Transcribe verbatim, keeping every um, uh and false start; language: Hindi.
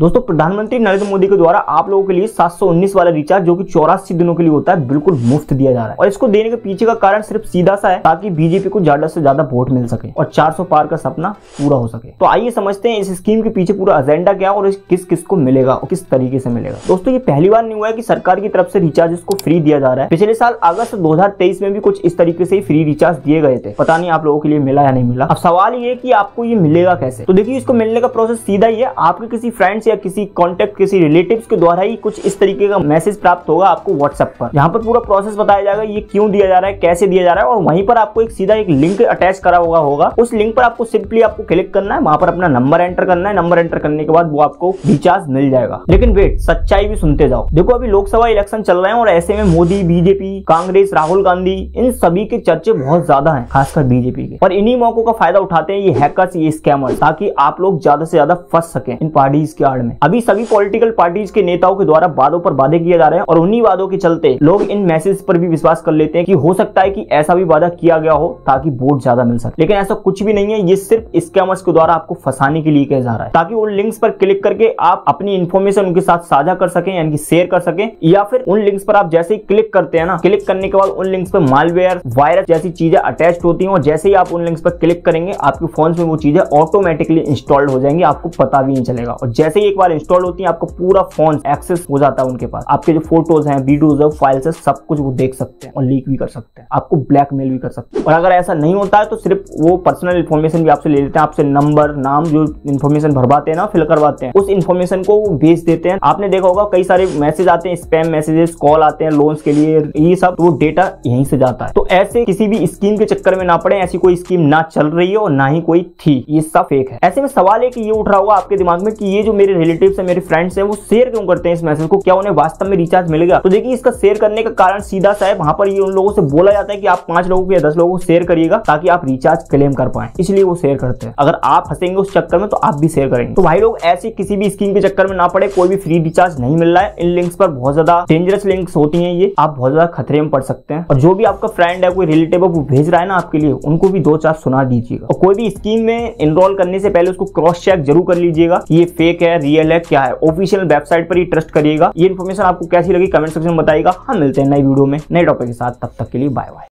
दोस्तों प्रधानमंत्री नरेंद्र मोदी के द्वारा आप लोगों के लिए सात सौ उन्नीस वाला रिचार्ज जो कि चौरासी दिनों के लिए होता है बिल्कुल मुफ्त दिया जा रहा है और इसको देने के पीछे का कारण सिर्फ सीधा सा है ताकि बीजेपी को ज्यादा से ज्यादा वोट मिल सके और चार सौ पार का सपना पूरा हो सके। तो आइए समझते हैं इस स्कीम के पीछे पूरा एजेंडा क्या और किस किस को मिलेगा और किस तरीके से मिलेगा। दोस्तों ये पहली बार नहीं हुआ है की सरकार की तरफ से रिचार्ज को फ्री दिया जा रहा है। पिछले साल अगस्त दो हजार तेईस में भी कुछ इस तरीके से फ्री रिचार्ज दिए गए थे। पता नहीं आप लोगों के लिए मिला या नहीं मिला। अब सवाल ये की आपको ये मिलेगा कैसे। तो देखिए इसको मिलने का प्रोसेस सीधा ही है। आपके किसी फ्रेंड या किसी कॉन्टेक्ट किसी रिलेटिव्स के द्वारा ही कुछ इस तरीके का मैसेज प्राप्त होगा आपको व्हाट्सएप पर। यहाँ पर पूरा प्रोसेस बताया जाएगा ये क्यों दिया जा रहा है, कैसे दिया जा रहा है और वहीं पर आपको एक सीधा एक लिंक अटैच करा हुआ होगा। उस लिंक पर आपको सिंपली आपको क्लिक करना है, वहां पर अपना नंबर एंटर करना है। नंबर एंटर करने के बाद वो आपको रिचार्ज मिल जाएगा। लेकिन वेट, सच्चाई भी सुनते जाओ। देखो अभी लोकसभा इलेक्शन चल रहे हैं और ऐसे में मोदी, बीजेपी, कांग्रेस, राहुल गांधी इन सभी के चर्चे बहुत ज्यादा है, खासकर बीजेपी के। और इन्हीं मौकों का फायदा उठाते हैं ये हैकर्स, ये स्कैमर्स, ताकि आप लोग ज्यादा से ज्यादा फंस सके इन पार्टीज के आड़ में। अभी सभी पॉलिटिकल पार्टीज के नेताओं के द्वारा वादों पर वादे किए जा रहे हैं और उन्हीं वादों के चलते लोग इन मैसेज पर भी विश्वास कर लेते हैं कि हो सकता है कि ऐसा भी वादा किया गया हो ताकि वोट ज्यादा मिल सके। लेकिन ऐसा कुछ भी नहीं है, ये सिर्फ स्कैमर्स के द्वारा आपको फंसाने के लिए किया जा रहा है ताकि उन लिंक्स पर क्लिक करके आप अपनी इन्फॉर्मेशन उनके साथ साझा कर सके, यानी कि शेयर कर सके। या फिर उन लिंक्स पर आप जैसे ही क्लिक करते हैं ना, क्लिक करने के बाद उन लिंक्स पर मालवेयर, वायरस जैसी चीजें अटैच होती है और जैसे ही आप उन लिंक्स पर क्लिक करेंगे आपके फोन में वो चीजें ऑटोमेटिकली इंस्टॉल्ड हो जाएंगी, आपको पता भी नहीं चलेगा। और जैसे ही एक बार इंस्टॉल होती है आपका पूरा फोन एक्सेस हो जाता है उनके पास। आपके जो फोटोज हैं, वीडियोज हैं, फाइल्स हैं, सब कुछ वो देख सकते हैं और लीक भी कर सकते हैं, आपको ब्लैकमेल भी कर सकते हैं। और अगर ऐसा नहीं होता है तो सिर्फ वो पर्सनल इन्फॉर्मेशन भी आपसे ले लेते हैं। आपसे नंबर, नाम, जो इन्फॉर्मेशन भरवाते हैं ना, फिल करवाते हैं, उस इन्फॉर्मेशन को वो भेज देते हैं। आपने देखा होगा कई सारे मैसेज आते हैं, स्पैम मैसेजेस, कॉल आते हैं लोन्स के लिए, ये सब वो डेटा यहीं से जाता है। तो ऐसे किसी भी स्कीम के चक्कर में ना पड़े। ऐसी कोई स्कीम ना चल रही है और ना ही कोई थी, ये सब फेक है। ऐसे में सवाल है कि ये उठ रहा होगा आपके दिमाग में कि ये जो मेरे रिलेटिव्स हैं, मेरे फ्रेंड्स हैं, वो शेयर क्यों करते हैं इस मैसेज को, क्या उन्हें वास्तव में रिचार्ज मिलेगा। तो देखिए इसका शेयर करने का कारण सीधा सा है, वहां पर ये उन लोगों से बोला जाता है कि आप पांच लोगों को या दस लोगों को शेयर करिएगा ताकि आप रिचार्ज क्लेम कर पाए, इसलिए वो शेयर करते हैं। अगर आप फंसेंगे उस चक्कर में तो आप भी शेयर करेंगे। तो भाई लोग ऐसी किसी भी स्कीम के चक्कर में ना पड़े। कोई भी फ्री रिचार्ज नहीं मिल रहा है। इन लिंक्स पर बहुत ज्यादा डेंजरस लिंक्स होती है, ये आप बहुत ज्यादा खतरे में पड़ सकते हैं। और जो भी आपका फ्रेंड है, कोई रिलेटिव है, वो भेज रहा है ना आपके लिए, उनको भी दो चार सुना दीजिएगा। और कोई भी स्कीम में एनरोल करने से पहले उसको क्रॉस चेक जरूर कर लीजिएगा, ये फेक है, रियल है, क्या है। ऑफिशियल वेबसाइट पर ही ट्रस्ट करिएगा। ये इन्फॉर्मेशन आपको कैसी लगी कमेंट सेक्शन में बताइएगा। हम मिलते हैं नई वीडियो में नए टॉपिक के साथ, तब तक के लिए बाय बाय।